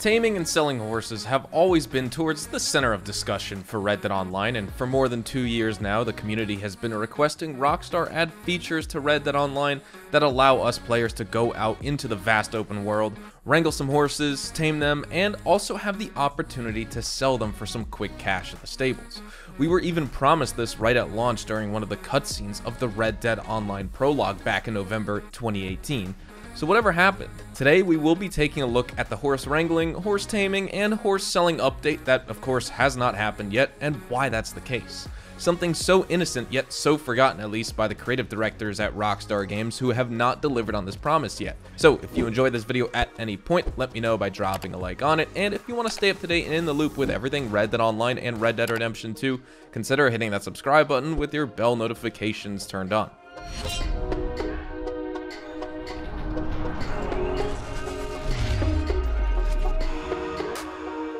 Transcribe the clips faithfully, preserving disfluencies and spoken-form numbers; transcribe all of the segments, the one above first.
Taming and selling horses have always been towards the center of discussion for Red Dead Online, and for more than two years now, the community has been requesting Rockstar add features to Red Dead Online that allow us players to go out into the vast open world, wrangle some horses, tame them, and also have the opportunity to sell them for some quick cash at the stables. We were even promised this right at launch during one of the cutscenes of the Red Dead Online prologue back in November twenty eighteen. So whatever happened, today we will be taking a look at the horse wrangling, horse taming, and horse selling update that of course has not happened yet, and why that's the case. Something so innocent yet so forgotten, at least by the creative directors at Rockstar Games, who have not delivered on this promise yet. So if you enjoyed this video at any point, let me know by dropping a like on it, and if you want to stay up to date and in the loop with everything Red Dead Online and Red Dead Redemption two, consider hitting that subscribe button with your bell notifications turned on.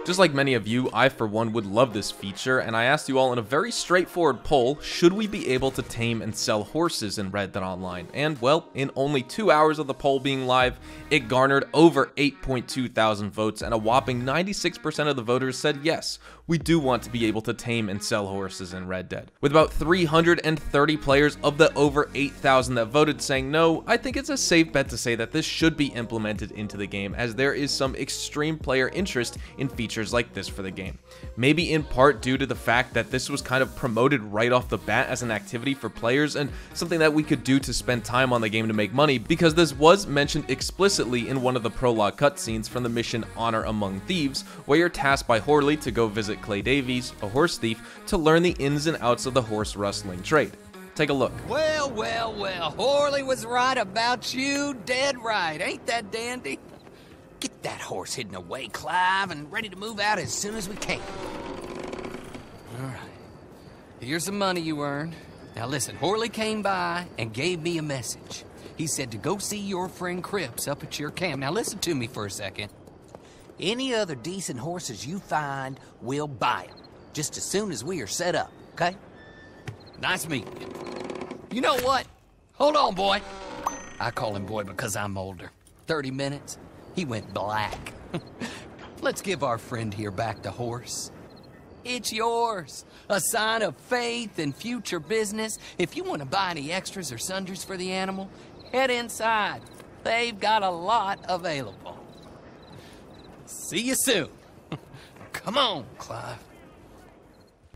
Just like many of you, I for one would love this feature, and I asked you all in a very straightforward poll, should we be able to tame and sell horses in Red Dead Online? And well, in only two hours of the poll being live, it garnered over eight point two thousand votes, and a whopping ninety-six percent of the voters said yes, we do want to be able to tame and sell horses in Red Dead. With about three hundred thirty players of the over eight thousand that voted saying no, I think it's a safe bet to say that this should be implemented into the game, as there is some extreme player interest in features features like this for the game. Maybe in part due to the fact that this was kind of promoted right off the bat as an activity for players and something that we could do to spend time on the game to make money, because this was mentioned explicitly in one of the prologue cutscenes from the mission Honor Among Thieves, where you're tasked by Horley to go visit Clay Davies, a horse thief, to learn the ins and outs of the horse rustling trade. Take a look. Well, well, well, Horley was right about you, dead right. Ain't that dandy? Get that horse hidden away, Clive, and ready to move out as soon as we can. All right. Here's the money you earned. Now listen, Horley came by and gave me a message. He said to go see your friend Cripps up at your camp. Now listen to me for a second. Any other decent horses you find, we'll buy them. Just as soon as we are set up, okay? Nice meeting you. You know what? Hold on, boy. I call him boy because I'm older. thirty minutes. He went black. Let's give our friend here back the horse. It's yours. A sign of faith and future business. If you want to buy any extras or sundries for the animal, head inside. They've got a lot available. See you soon. Come on, Clive.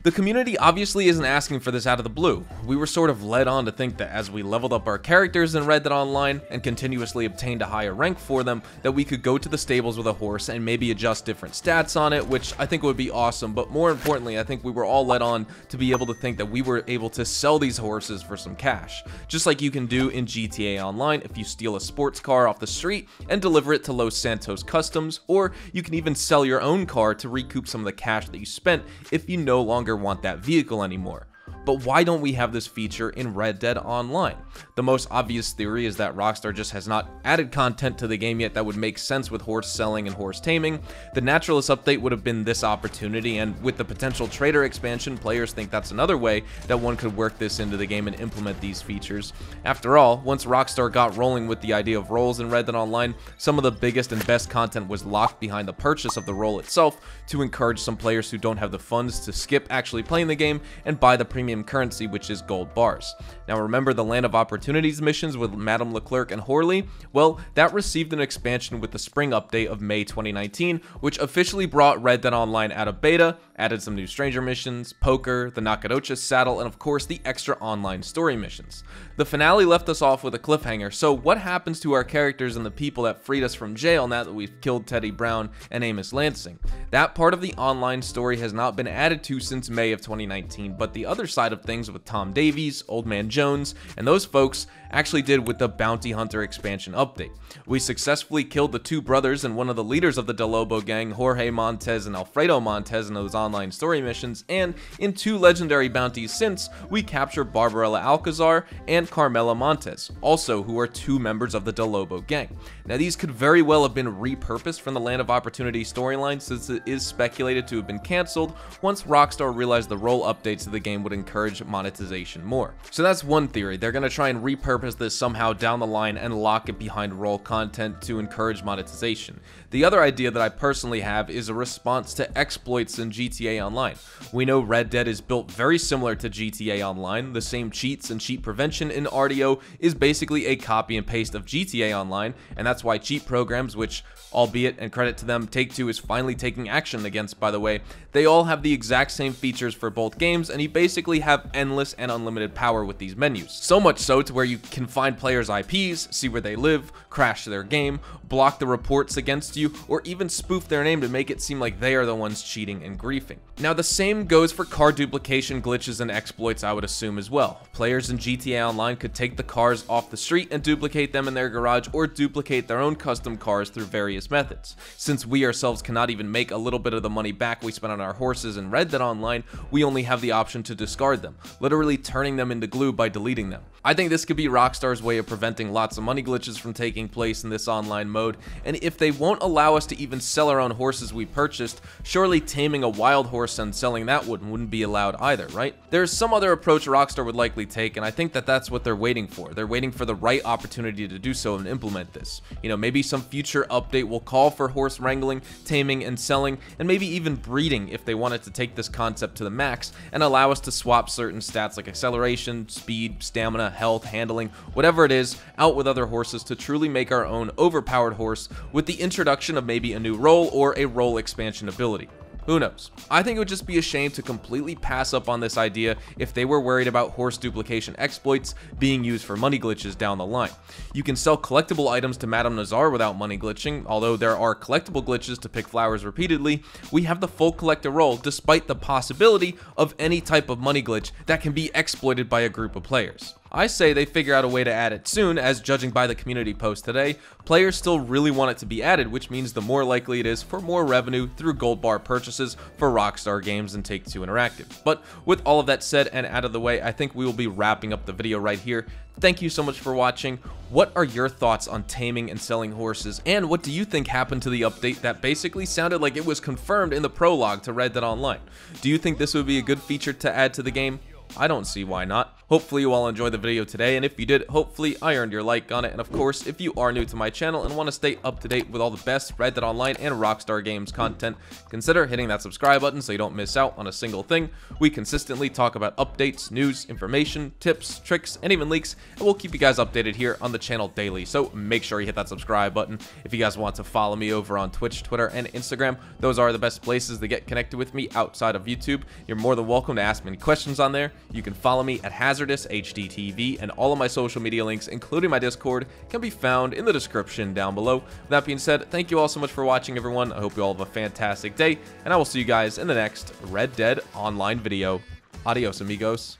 The community obviously isn't asking for this out of the blue. We were sort of led on to think that as we leveled up our characters in Red Dead Online and continuously obtained a higher rank for them, that we could go to the stables with a horse and maybe adjust different stats on it, which I think would be awesome, but more importantly, I think we were all led on to be able to think that we were able to sell these horses for some cash, just like you can do in G T A Online if you steal a sports car off the street and deliver it to Los Santos Customs, or you can even sell your own car to recoup some of the cash that you spent if you no longer want that vehicle anymore. But why don't we have this feature in Red Dead Online? The most obvious theory is that Rockstar just has not added content to the game yet that would make sense with horse selling and horse taming. The Naturalist update would have been this opportunity, and with the potential trader expansion, players think that's another way that one could work this into the game and implement these features. After all, once Rockstar got rolling with the idea of roles in Red Dead Online, some of the biggest and best content was locked behind the purchase of the role itself to encourage some players who don't have the funds to skip actually playing the game and buy the premium currency, which is gold bars. Now remember the Land of Opportunities missions with Madame Leclerc and Horley? Well, that received an expansion with the spring update of May twenty nineteen, which officially brought Red Dead Online out of beta, added some new stranger missions, poker, the Nakadocha saddle, and of course the extra online story missions. The finale left us off with a cliffhanger, so what happens to our characters and the people that freed us from jail now that we've killed Teddy Brown and Amos Lansing? That part of the online story has not been added to since May of twenty nineteen, but the other side of things with Tom Davies, Old Man Jones, and those folks actually did with the Bounty Hunter expansion update. We successfully killed the two brothers and one of the leaders of the DeLobo gang, Jorge Montez and Alfredo Montez, in those online story missions, and in two legendary bounties since, we captured Barbarella Alcazar and Carmela Montez, also who are two members of the DeLobo gang. Now these could very well have been repurposed from the Land of Opportunity storyline, since it is speculated to have been cancelled once Rockstar realized the role updates to the game would encourage monetization more. So that's one theory, they're going to try and repurpose repurpose this somehow down the line and lock it behind roll content to encourage monetization. The other idea that I personally have is a response to exploits in G T A Online. We know Red Dead is built very similar to G T A Online. The same cheats and cheat prevention in R D O is basically a copy and paste of G T A Online, and that's why cheat programs, which, albeit, and credit to them, Take-Two is finally taking action against, by the way, they all have the exact same features for both games, and you basically have endless and unlimited power with these menus. So much so to where you can find players' I Ps, see where they live, crash their game, block the reports against you, or even spoof their name to make it seem like they are the ones cheating and griefing. Now, the same goes for car duplication glitches and exploits, I would assume, as well. Players in G T A Online could take the cars off the street and duplicate them in their garage, or duplicate their own custom cars through various methods. Since we ourselves cannot even make a little bit of the money back we spent on our horses in Red Dead Online, we only have the option to discard them, literally turning them into glue by deleting them. I think this could be Rockstar's way of preventing lots of money glitches from taking place in this online mode, and if they won't allow us to even sell our own horses we purchased, surely taming a wild horse and selling that one wouldn't be allowed either, right? There's some other approach Rockstar would likely take, and I think that that's what they're waiting for. They're waiting for the right opportunity to do so and implement this. You know, maybe some future update will call for horse wrangling, taming, and selling, and maybe even breeding if they wanted to take this concept to the max and allow us to swap certain stats like acceleration, speed, stamina, health, handling, whatever it is, out with other horses to truly make our own overpowered horse with the introduction of maybe a new role or a role expansion ability. Who knows? I think it would just be a shame to completely pass up on this idea if they were worried about horse duplication exploits being used for money glitches down the line. You can sell collectible items to Madame Nazar without money glitching, although there are collectible glitches to pick flowers repeatedly. We have the full collector role despite the possibility of any type of money glitch that can be exploited by a group of players. I say they figure out a way to add it soon, as judging by the community post today, players still really want it to be added, which means the more likely it is for more revenue through gold bar purchases for Rockstar Games and Take-Two Interactive. But with all of that said and out of the way, I think we will be wrapping up the video right here. Thank you so much for watching. What are your thoughts on taming and selling horses, and what do you think happened to the update that basically sounded like it was confirmed in the prologue to Red Dead Online? Do you think this would be a good feature to add to the game? I don't see why not. Hopefully you all enjoyed the video today, and if you did, hopefully I earned your like on it. And of course, if you are new to my channel and want to stay up to date with all the best Red Dead Online and Rockstar Games content, consider hitting that subscribe button so you don't miss out on a single thing. We consistently talk about updates, news, information, tips, tricks, and even leaks, and we'll keep you guys updated here on the channel daily, so make sure you hit that subscribe button. If you guys want to follow me over on Twitch, Twitter, and Instagram, those are the best places to get connected with me outside of YouTube. You're more than welcome to ask me any questions on there. You can follow me at Hazardous H D T V, and all of my social media links, including my Discord, can be found in the description down below. With that being said, thank you all so much for watching, everyone. I hope you all have a fantastic day, and I will see you guys in the next Red Dead Online video. Adios, amigos.